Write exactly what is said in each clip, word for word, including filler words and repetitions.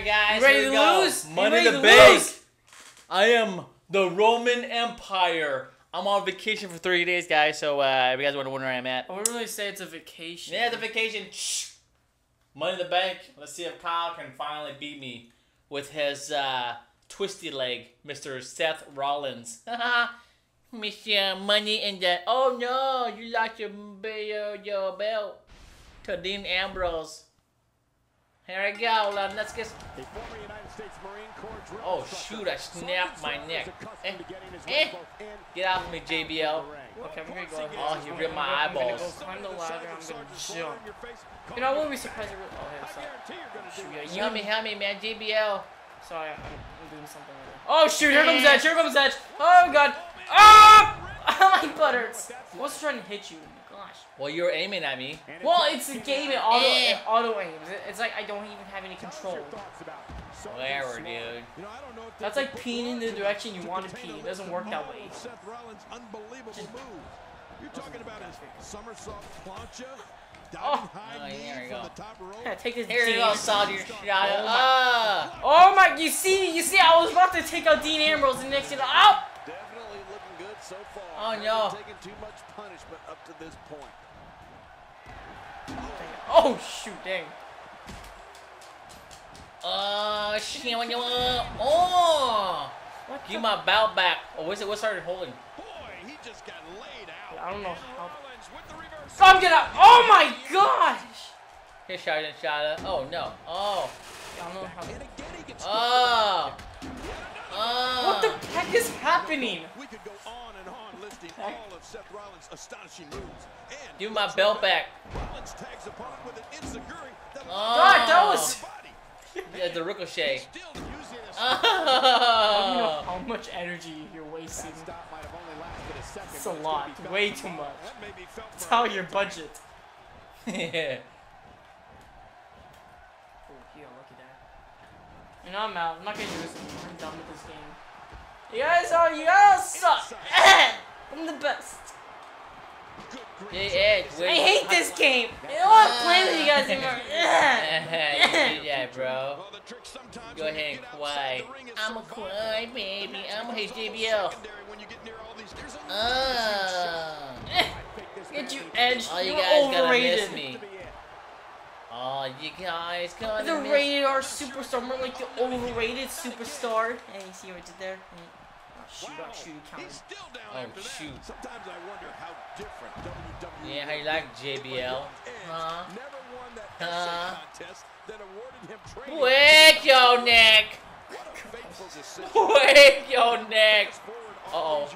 right, guys. You ready to go. lose? Money in the Bank. Lose? I am the Roman Empire. I'm on vacation for three days, guys. So uh, if you guys want to wonder where I'm at, I wouldn't really say it's a vacation. Yeah, it's a vacation. Shh. Money in the Bank. Let's see if Kyle can finally beat me with his uh, twisty leg, Mister Seth Rollins. Mister Money in the... Oh, no. You lost your, your, your belt. Kadeem Ambrose. Here I go. Let's get... Oh, shoot. I snapped my neck. Eh. Eh. Get off of me, J B L. Okay, I'm gonna go. Oh, he ripped my eyeballs. I'm gonna go climb the ladder. I'm gonna jump. You know, I wouldn't be surprised if... Oh, here, sorry. Help me, help me, man. J B L. Sorry, I'm doing something right now. Oh, shoot. Here comes Edge. Here comes Edge. Oh, God. Oh! My butt hurts. I was trying to hit you. Gosh. Well, you're aiming at me. Well, it's a game. It auto, eh. it auto aims. It's like I don't even have any control. Whatever, dude. That's like peeing in the direction you want to pee. It doesn't work that way. Just... You're talking about his somersault plancha. Oh, oh, here we go. Yeah, take this here you go, Soldier. Oh, oh my! You see, you see, I was about to take out Dean Ambrose and next to the oh. So far, oh no! Taking too much punishment up to this point. Oh shoot! Dang! Uh, shit! Oh! What Give my belt back! Oh, what's it? What started holding? Boy, he just got laid out. I don't know how. Come get up! Oh my gosh! Here, Sergeant Slaughter. Oh no! Oh! I don't know how. Oh! Oh! What the heck is happening? We could go on and on listing all of Seth Rollins' astonishing moves. And give my belt back. Rollins tags upon with an insecurity. Oh, God, that was yeah, the ricochet. Oh. I don't know how much energy you're wasting. It's a lot. Way too much. It's all your budget. Yeah. And I'm out. I'm not gonna do this anymore. I'm done with this game. You guys are, you guys suck. I'm the best. Hey, Edge, I hate this game. I don't want to play with you guys anymore. Yeah, bro. Go ahead and quiet. I'm a quiet baby. I'm a J B L. Oh. Get you, Edge. Oh, you guys gotta miss me. Oh, you guys got the rated R superstar, more like the overrated superstar. Hey, you see what I did there? Oh, shoot, wow. shoot, count. Oh, shoot. Sometimes I wonder how different W W E. Yeah, how you like J B L? Huh? Huh? Wake your neck! Wake your neck! Uh-oh.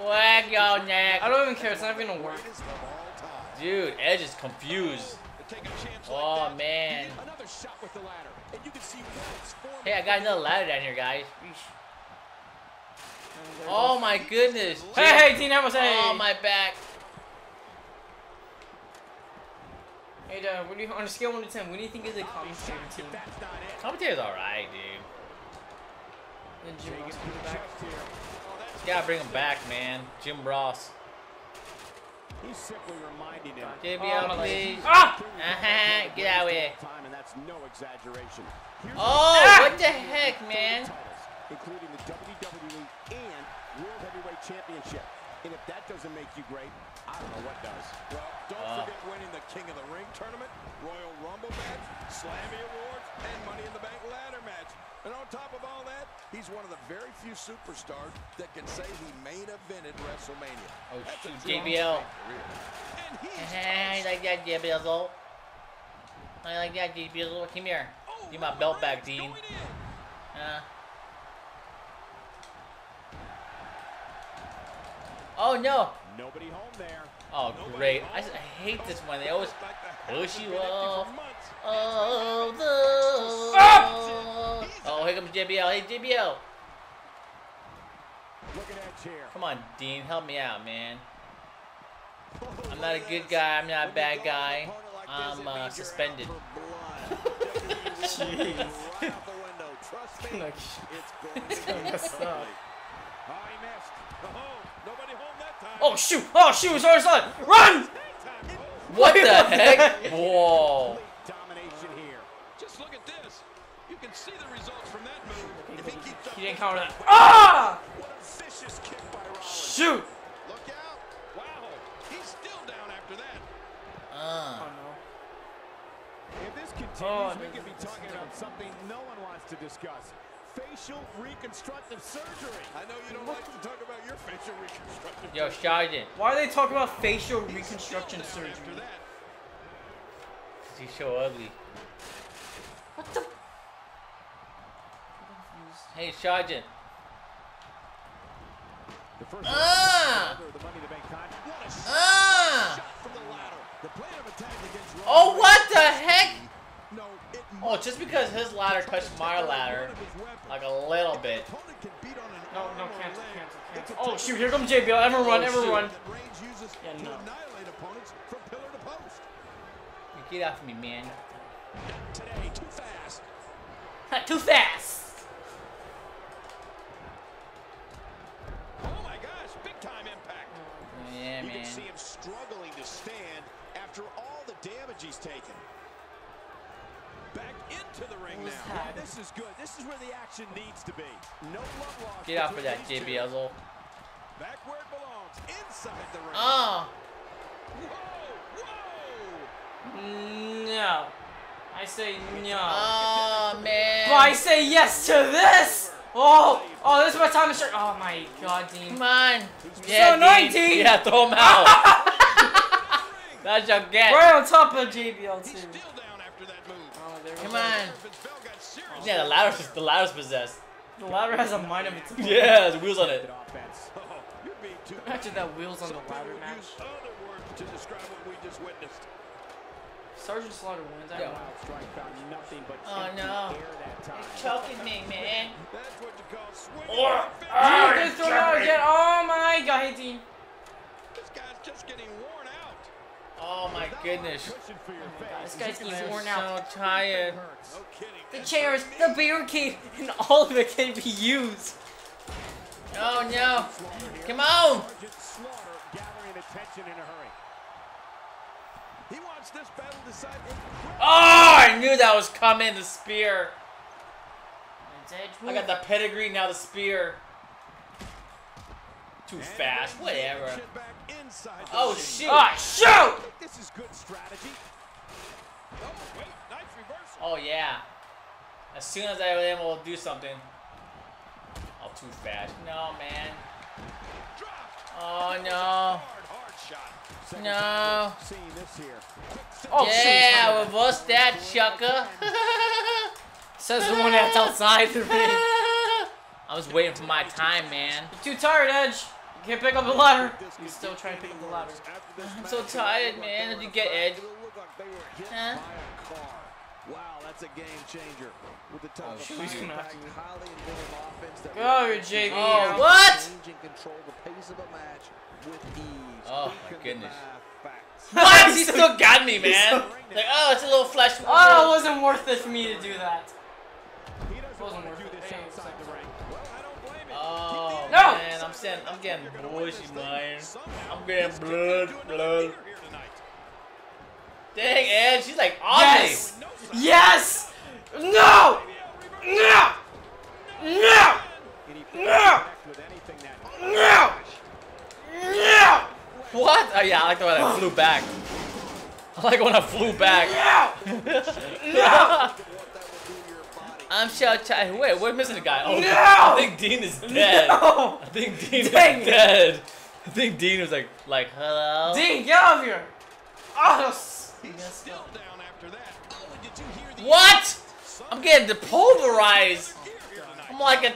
Wake your neck! I don't even care, it's not gonna work. Dude, Edge is confused. Oh like man. Another shot with the ladder. And you can see hey, I got another ladder down here, guys. Oh my goodness. Hey, hey, Dean Ambrose. Hey. Oh, my back. Hey, Dad, what do you, on a scale of one to ten, what do you think is the commentary team? Commentary's alright, dude. Then Jim Ross comes back. Gotta bring him back, man. Jim Ross. He's simply reminding him. J B L, oh, please. Ah! Uh-huh. Get out of here. And that's no exaggeration. Oh, ah! What the heck, man? Including the W W E and World Heavyweight Championship. And if that doesn't make you great, I don't know what does. Well, don't uh. forget winning the King of the Ring tournament, Royal Rumble match, Slammy Awards, and Money in the Bank ladder match. And on top of all that, he's one of the very few superstars that can say he main evented WrestleMania. Oh, shoot, J B L. I like that, J B L. I like that, J B L. Come here. Give my belt back, Dean. Uh. Oh, no. Nobody home there. Oh, great. I, I hate this one. They always push you off. Oh, the... Ah! Oh, here comes J B L. Hey, J B L. Come on, Dean. Help me out, man. I'm not a good guy. I'm not a bad guy. I'm uh, suspended. Jeez. It's gonna suck. Oh shoot! Oh shoot! Sorry, sorry. Run! What the heck? Whoa! Domination here. Just look at this. You can see the results from that move. If he keeps up, he didn't cover that. Ah! What a vicious kick by Rollins. Shoot! Look out! Wow! He's still down after that. Ah. Uh. Oh no. If this continues, oh, we could be talking about something no one wants to discuss. Facial reconstructive surgery. I know you don't what? like to talk about your facial reconstructive Yo, Sheldon. Why are they talking about facial He's reconstruction surgery? Because he's so ugly. What the? I'm confused. Hey, Sergeant. The first ah! One, the money to make time. What a ah! shot from the ladder. The plan of attack against Roman. Oh, what the heck? No, it oh, just because his ladder touched my ladder, like a little bit. No, no, cancel, cancel, cancel. Oh, shoot, here comes J B L. Everyone run, everyone run. Yeah, no. You get off me, man. Today, too fast. Too fast. Oh my gosh, big time impact. Yeah, man. You can see him struggling to stand after all the damage he's taken. Back into the ring now. Yeah, this is good. This is where the action needs to be. No love lost. Get out for that, J B L. Back where it belongs, inside the ring. Oh. Whoa, whoa. No. I say no. Oh, man. But I say yes to this. Oh, oh, this is my time to start. Oh, my God, Dean. Come on. Yeah, so annoying, Dean. Yeah, throw him out. That's your guess. We're on top of J B L, too. Come on. Yeah, the ladder's just, the ladder's possessed. The ladder has a mind of its own. Yeah, there's wheels on it. Imagine that wheels on the ladder match. To describe what we just witnessed. Sergeant Slaughter wins. I don't know. Oh no. It's choking me, man. That's what you call swinging. Or oh, throw it out again. Oh my God, hey Dean. This guy's just getting worn out. Oh my goodness. Oh my God, this guy's getting worn out. So tired. The chairs, the barricade, and all of it can be used. Oh no. Come on. Oh, I knew that was coming. The spear. I got the pedigree, now the spear. Too fast, whatever. Oh shoot! Ah, shoot! This is good strategy. Oh yeah. As soon as I am able to do something. Oh, too fast. No, man. Oh no. No. Oh yeah, reverse that, Chucker. Says the one that's outside the ring. I was waiting for my time, man. You're too tired, Edge. Can't pick up the ladder. You're still trying to pick up the ladder. I'm so tired, man. Did you get Edge? Huh? Wow, that's a game changer. With the top of highly inventive offense that oh, you're J B L. Oh, what? Oh my goodness. What? He still got me, man. Like, oh, it's a little flesh. Oh, it wasn't worth it for me to do that. It wasn't worth it. Oh, no! Man, I'm getting, I'm getting bushy, man. I'm getting blood, blood. Dang, Ed, she's like, yes! Yes! No! No! No! No! No! No! What? Oh, yeah, I like the way I flew back. I like when I flew back. No! No! I'm so tired. Wait, we're missing a guy. Oh, no! I think Dean is dead. No! I think Dean Dang is it. dead. I think Dean was like, like, hello. Dean, get out of here. Oh, he's still down after that. Oh, did you hear the what? I'm getting depulverized. I'm like a.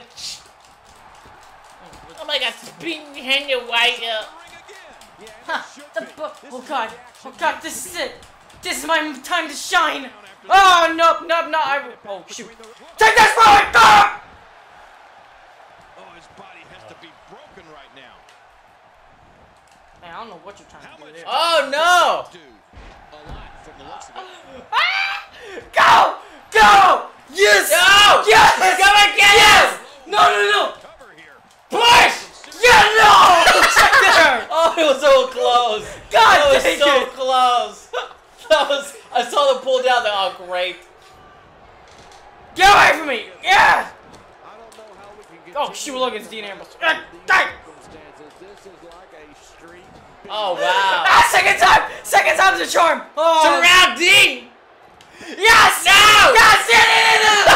I'm like a spinning hand of white. Huh? The oh God! Oh God! This is it. This is my time to shine. Oh, no, no, no, I... Oh, shoot. Take this from me! Ah! Oh, his body has to be broken right now. Man, I don't know what you're trying How to do there. Oh, no! Ah! Go! Go! Yes! No! Yes! Come again! Yes! No, no, no! Push! Yeah, no! Check there! Oh, it was so close. God dang it! It was so close. That was, I saw them pull down, they're all great. Give me! Yeah! Oh, shoot, look, it's Dean Ambrose. Ah, dang! Oh, wow. Ah, second time! Second time's a charm! Oh. Surround Dean! Yes! No! Yes! No!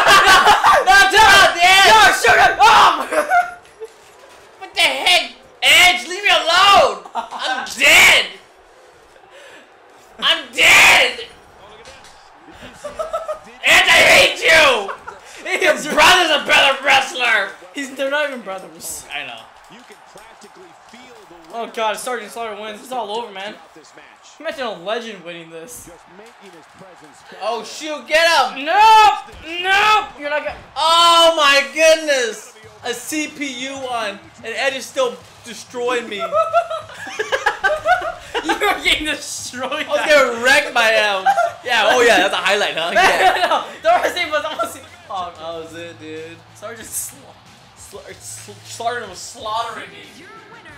No! No! No! Shoot him! Oh! What the heck? Edge, leave me alone! I'm dead! I'm dead! Edge, I hate you! Your brother's a better wrestler! He's, they're not even brothers. I know. Oh god, Sergeant Slaughter wins. It's all over, man. Imagine a legend winning this. Oh shoot, get him! Nope! Nope! You're not gonna. Oh my goodness! A C P U one, and Edge is still destroying me. You're getting destroyed. I was getting wrecked by him. Yeah, oh yeah, that's a highlight, huh? Yeah. No, the first name was almost. Oh, that was it, dude. Sergeant Slaughter. Sergeant was slaughtering me.